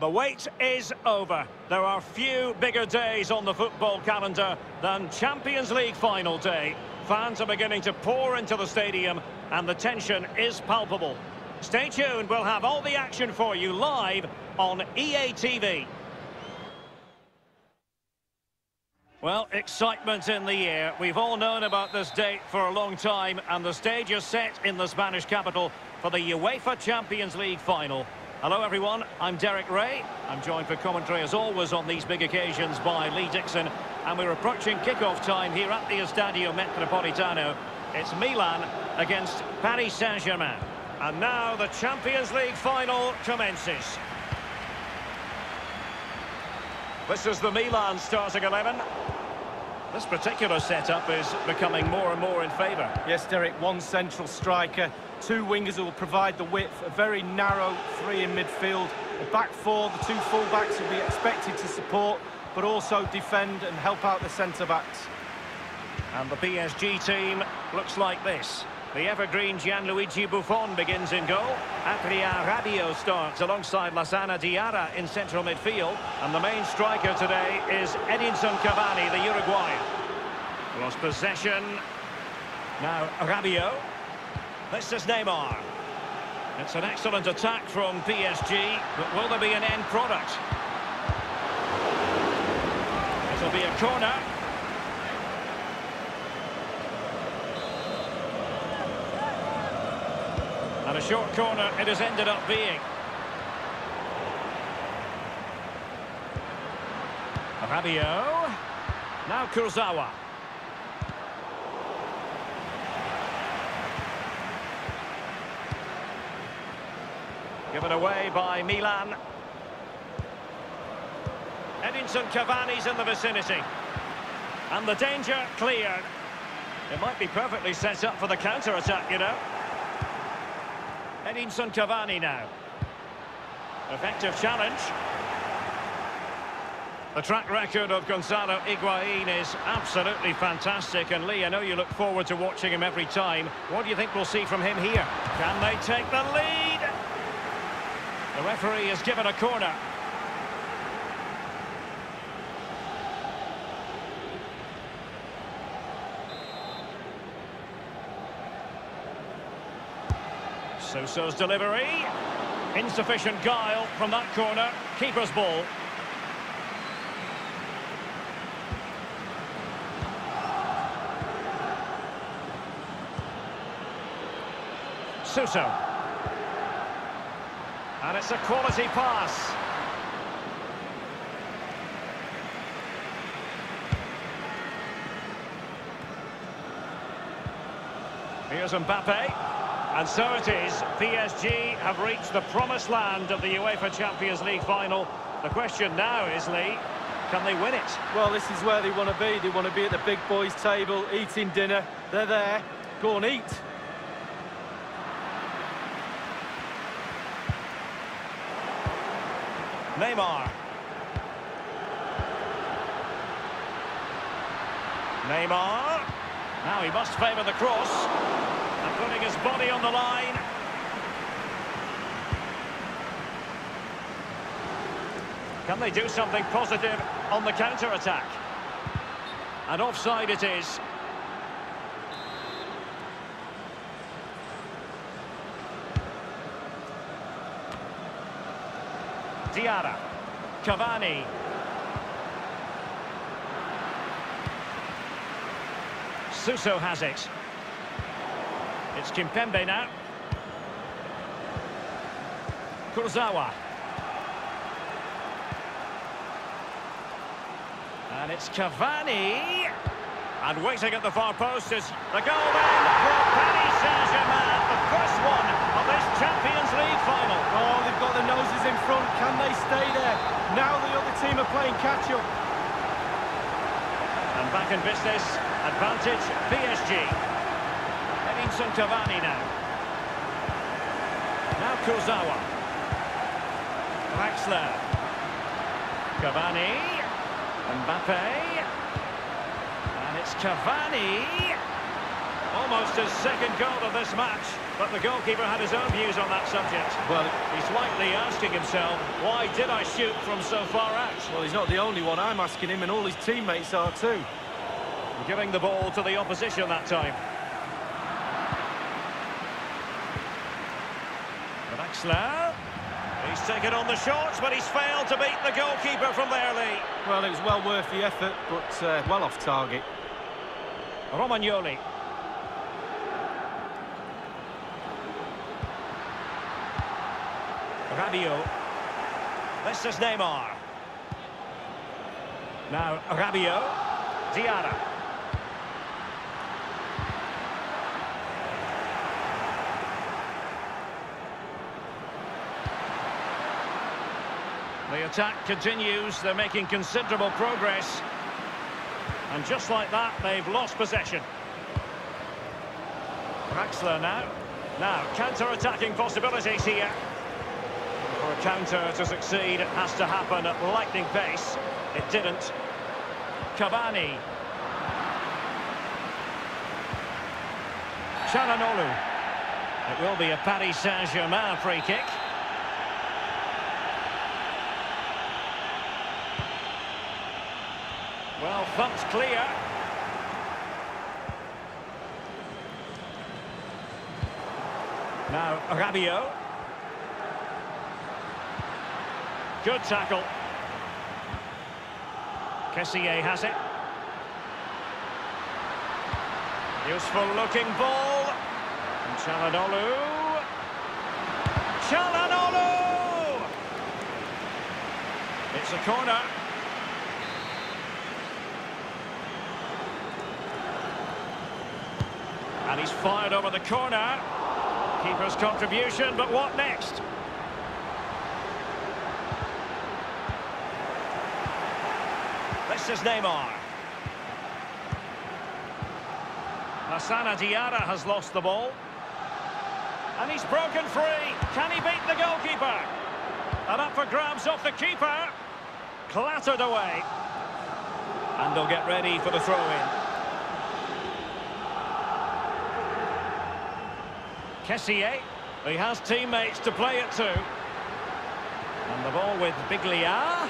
The wait is over. There are few bigger days on the football calendar than Champions League final day. Fans are beginning to pour into the stadium and the tension is palpable. Stay tuned, we'll have all the action for you live on EA TV. Well, excitement in the air. We've all known about this date for a long time, and the stage is set in the Spanish capital for the UEFA Champions League final. Hello everyone, I'm Derek Ray. I'm joined for commentary as always on these big occasions by Lee Dixon, and we're approaching kickoff time here at the Estadio Metropolitano. It's Milan against Paris Saint-Germain. And now the Champions League final commences. This is the Milan starting 11. This particular setup is becoming more and more in favour. Yes, Derek, one central striker, two wingers who will provide the width, a very narrow three in midfield. The back four, the two full-backs will be expected to support, but also defend and help out the centre-backs. And the PSG team looks like this. The evergreen Gianluigi Buffon begins in goal. Adrien Rabiot starts alongside Lassana Diarra in central midfield. And the main striker today is Edinson Cavani, the Uruguayan. Lost possession. Now Rabiot. This is Neymar. It's an excellent attack from PSG, but will there be an end product? This will be a corner. And a short corner it has ended up being. Rabiot. Now Kurzawa. Given away by Milan. Edinson Cavani's in the vicinity. And the danger cleared. It might be perfectly set up for the counter-attack, you know. Edinson Cavani now. Effective challenge. The track record of Gonzalo Higuain is absolutely fantastic. And Lee, I know you look forward to watching him every time. What do you think we'll see from him here? Can they take the lead? The referee has given a corner. Suso's delivery, insufficient guile from that corner, keeper's ball. Suso, and it's a quality pass. Here's Mbappe. And so it is, PSG have reached the promised land of the UEFA Champions League final. The question now is, Lee, can they win it? Well, this is where they want to be. They want to be at the big boys' table, eating dinner. They're there. Go and eat. Neymar. Neymar. Now he must favour the cross. Putting his body on the line. Can they do something positive on the counter-attack? And offside it is. Diarra. Cavani. Suso has it. It's Kimpembe now. Kurzawa. And it's Cavani. And waiting at the far post is the goal man for Paris Saint-Germain. The first one of this Champions League final. Oh, they've got the noses in front. Can they stay there? Now the other team are playing catch-up. And back in business. Advantage PSG. Edinson Cavani now. Now Kurzawa. Draxler. Cavani. Mbappe. And it's Cavani. Oh, almost his second goal of this match, but the goalkeeper had his own views on that subject. Well, he's likely asking himself, why did I shoot from so far out? Well, he's not the only one. I'm asking him, and all his teammates are too. Giving the ball to the opposition that time. Draxler. He's taken on the shorts, but he's failed to beat the goalkeeper from there, Lee. Well, it was well worth the effort, but well off target. Romagnoli. Rabiot. This is Neymar. Now Rabiot. Diarra. The attack continues. They're making considerable progress. And just like that, they've lost possession. Draxler now. Now, counter-attacking possibilities here. For a counter to succeed, it has to happen at lightning pace. It didn't. Cavani. Çalhanoğlu. It will be a Paris Saint-Germain free kick. Well, thumped clear. Now, Rabiot. Good tackle. Kessié has it. Useful looking ball. And Çalhanoğlu. Çalhanoğlu! It's a corner. And he's fired over the corner. Keeper's contribution, but what next? This is Neymar. Lassana Diarra has lost the ball. And he's broken free. Can he beat the goalkeeper? And up for grabs off the keeper. Clattered away. And they'll get ready for the throw-in. Kessié, he has teammates to play it to. And the ball with Biglia.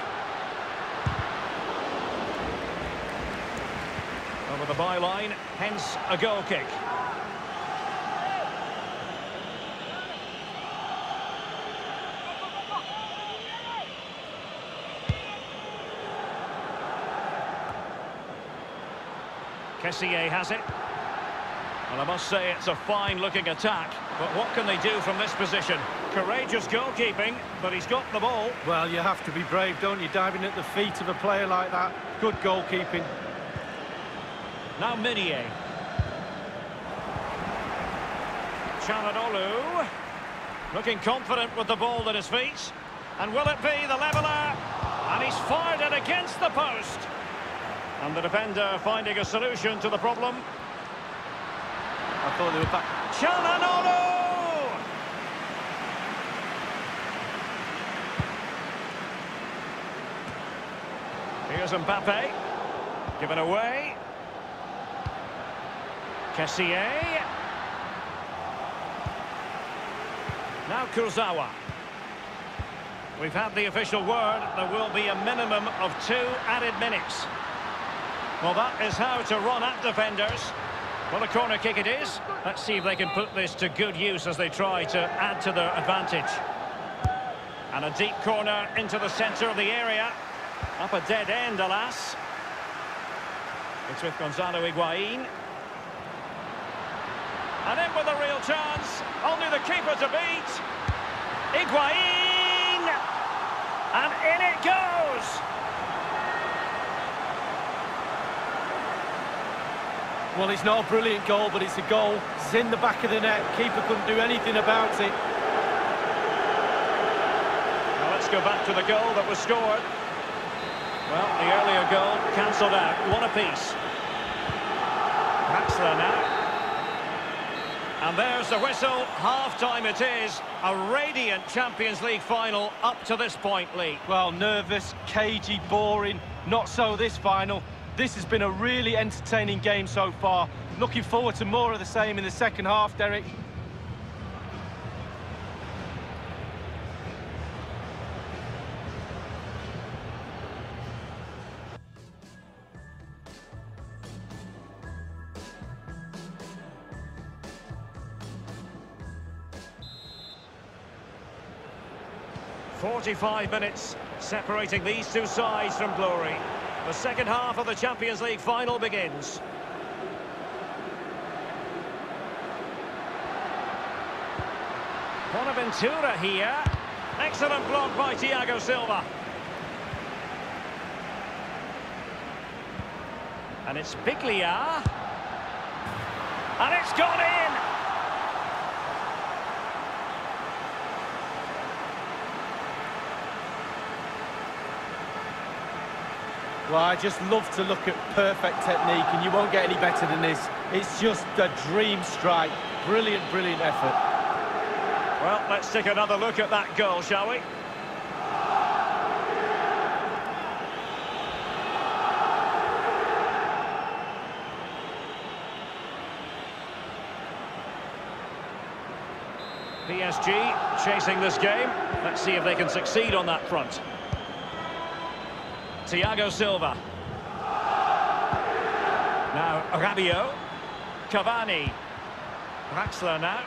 Over the byline, hence a goal kick. Kessié has it. And I must say, it's a fine-looking attack. But what can they do from this position? Courageous goalkeeping, but he's got the ball. Well, you have to be brave, don't you? Diving at the feet of a player like that. Good goalkeeping. Now Minier. Çalhanoğlu. Looking confident with the ball at his feet. And will it be the leveller? And he's fired it against the post. And the defender finding a solution to the problem. I thought they were back. Çalhanoğlu! Here's Mbappe. Given away. Kessié. Now Kurzawa. We've had the official word. There will be a minimum of 2 added minutes. Well, that is how to run at defenders. Well, a corner kick it is. Let's see if they can put this to good use as they try to add to their advantage. And a deep corner into the centre of the area. Up a dead end, alas. It's with Gonzalo Higuain. And in with a real chance. Only the keeper to beat. Higuain! And in it goes! Well, it's not a brilliant goal, but it's a goal. It's in the back of the net. Keeper couldn't do anything about it. Well, let's go back to the goal that was scored. Well, the earlier goal cancelled out. 1 apiece. Draxler now. And there's the whistle. Half-time it is. A radiant Champions League final up to this point, Lee. Well, nervous, cagey, boring. Not so this final. This has been a really entertaining game so far. Looking forward to more of the same in the second half, Derek. Minutes separating these two sides from glory. The second half of the Champions League final begins. Bonaventura here. Excellent block by Thiago Silva. And it's Biglia. And it's gone in! Well, I just love to look at perfect technique, and you won't get any better than this. It's just a dream strike. Brilliant, brilliant effort. Well, let's take another look at that goal, shall we? PSG chasing this game. Let's see if they can succeed on that front. Thiago Silva. Now Rabiot. Cavani. Draxler now.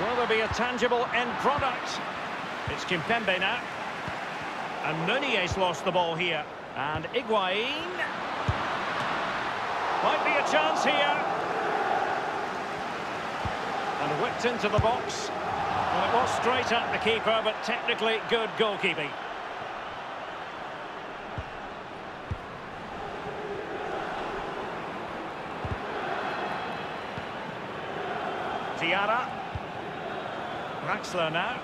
Will there be a tangible end product? It's Kimpembe now. And Nunez lost the ball here. And Higuain. Might be a chance here. And whipped into the box. Well, it was straight at the keeper, but technically good goalkeeping. Diarra. Draxler now.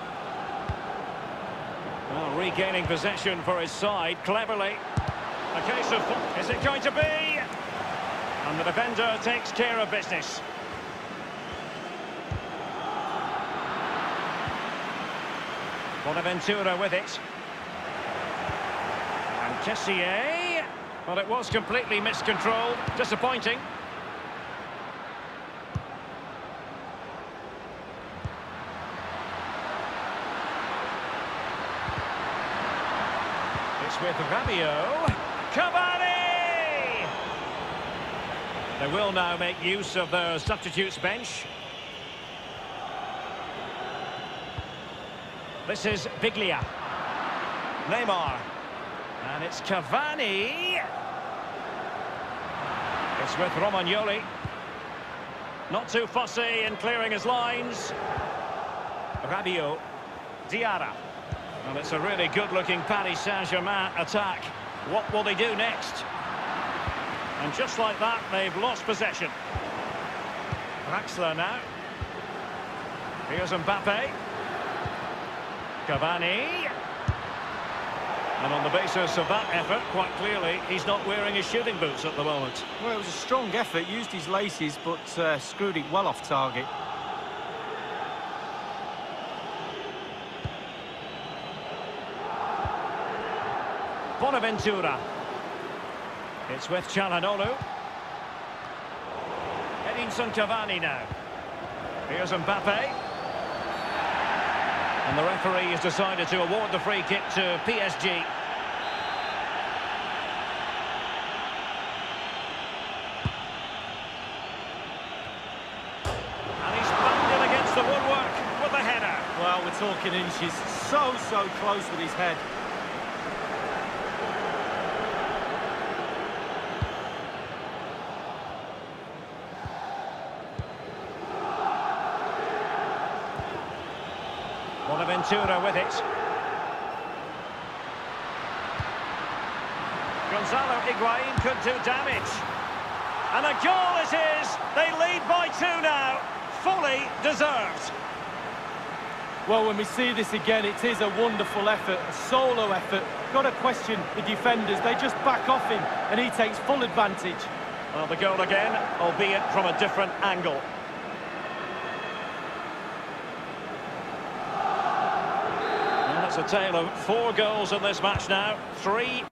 Well, regaining possession for his side cleverly. A case of... Is it going to be? And the defender takes care of business. Bonaventura with it. And Kessié. Well, it was completely miscontrolled. Disappointing. It's with Rabiot. Cavani! They will now make use of the substitutes bench. This is Biglia. Neymar. And it's Cavani. It's with Romagnoli. Not too fussy in clearing his lines. Rabiot. Diarra. And it's a really good-looking Paris Saint-Germain attack. What will they do next? And just like that, they've lost possession. Draxler now. Here's Mbappe. Cavani, and on the basis of that effort, quite clearly, he's not wearing his shooting boots at the moment. Well, it was a strong effort, used his laces, but screwed it well off target. Bonaventura. It's with Çalhanoğlu. Edinson Cavani now. Here's Mbappe. And the referee has decided to award the free kick to PSG. And he's banged it against the woodwork with the header. Well, we're talking inches. So close with his head. Bonaventura with it. Gonzalo Higuain could do damage. And a goal it is. They lead by two now. Fully deserved. Well, when we see this again, it is a wonderful effort, a solo effort. Got to question the defenders. They just back off him, and he takes full advantage. Well, the goal again, albeit from a different angle. It's a tale of four goals in this match now, three.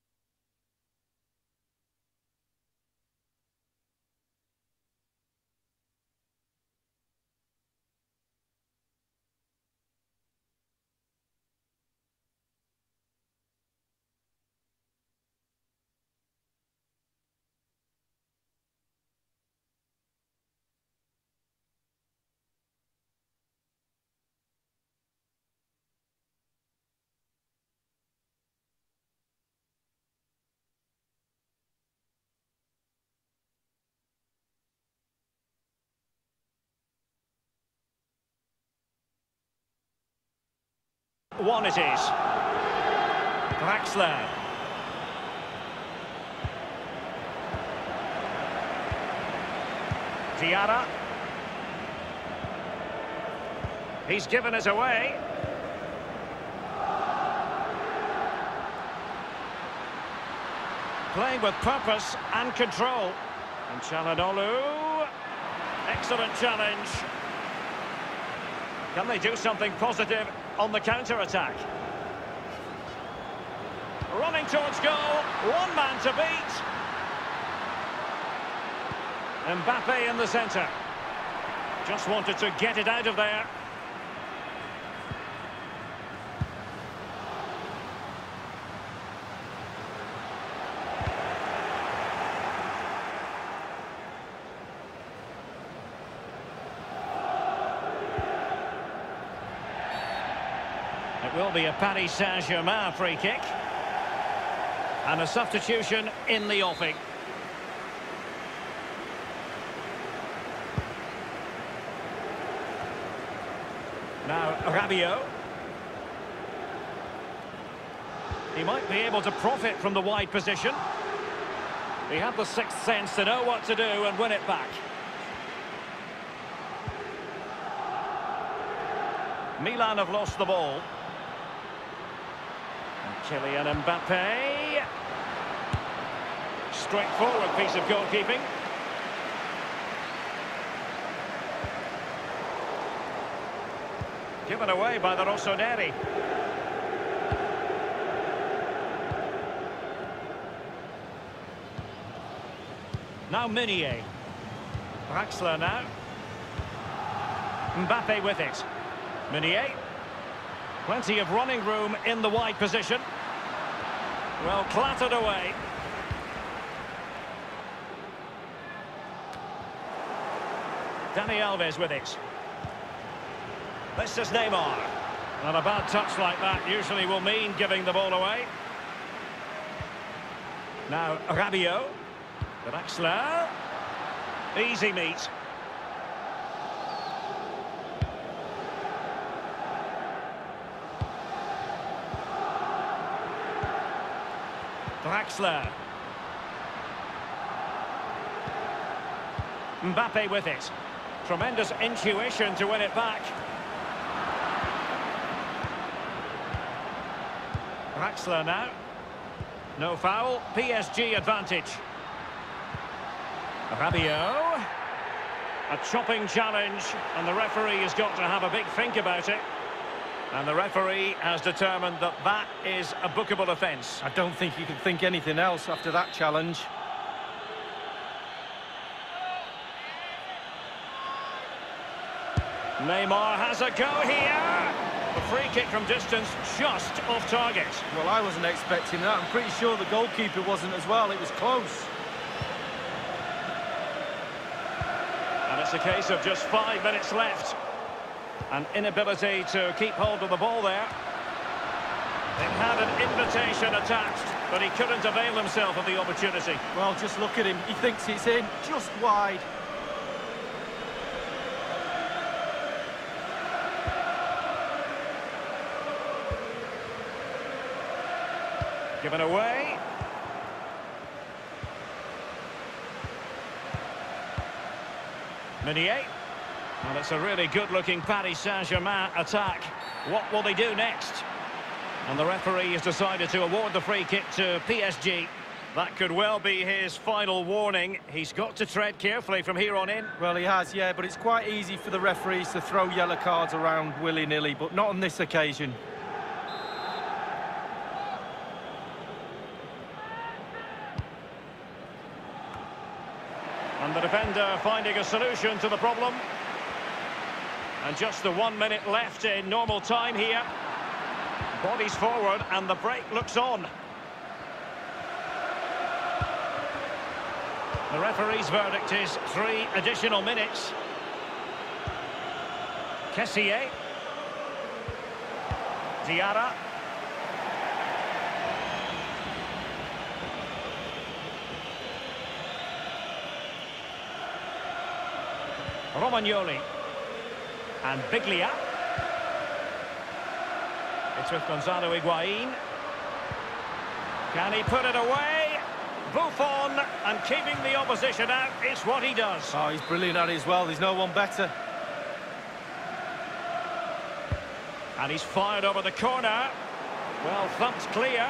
One it is. Draxler. Diarra. He's given it away. Playing with purpose and control. And Çalhanoğlu. Excellent challenge. Can they do something positive on the counter-attack? Running towards goal, one man to beat. Mbappe in the centre. Just wanted to get it out of there. Will be a Paris Saint-Germain free kick and a substitution in the offing. Now Rabiot. He might be able to profit from the wide position. He had the sixth sense to know what to do and win it back. Milan have lost the ball. Kylian Mbappe. Straightforward piece of goalkeeping. Given away by the Rossoneri. Now Meunier. Draxler now. Mbappe with it. Meunier. Plenty of running room in the wide position. Well, clattered away. Danny Alves with it. This is Neymar. And a bad touch like that usually will mean giving the ball away. Now Rabiot. Draxler. Easy meet. Draxler. Mbappe with it. Tremendous intuition to win it back. Draxler now. No foul. PSG advantage. Rabiot. A chopping challenge, and the referee has got to have a big think about it. And the referee has determined that that is a bookable offence. I don't think you can think anything else after that challenge. Neymar has a go here. A free kick from distance just off target. Well, I wasn't expecting that. I'm pretty sure the goalkeeper wasn't as well. It was close. And it's a case of just 5 minutes left. An inability to keep hold of the ball there. It had an invitation attached, but he couldn't avail himself of the opportunity. Well, just look at him. He thinks it's in, just wide. Given away. Meunier. Well, it's a really good-looking Paris Saint-Germain attack. What will they do next? And the referee has decided to award the free kick to PSG. That could well be his final warning. He's got to tread carefully from here on in. Well, he has, yeah, but it's quite easy for the referees to throw yellow cards around willy-nilly, but not on this occasion. And the defender finding a solution to the problem. And just the 1 minute left in normal time here. Bodies forward and the break looks on. The referee's verdict is 3 additional minutes. Kessié. Diarra. Romagnoli. And Biglia. It's with Gonzalo Higuain. Can he put it away? Buffon, and keeping the opposition out is what he does. Oh, he's brilliant at it as well. There's no one better. And he's fired over the corner. Well, thumped clear.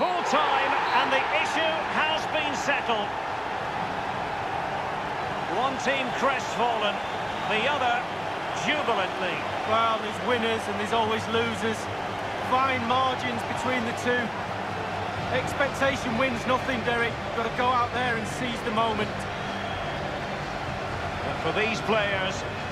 Full time, and the issue has been settled. One team crestfallen, the other jubilantly. Well, there's winners and there's always losers. Fine margins between the two. Expectation wins nothing, Derek. You've got to go out there and seize the moment. And for these players,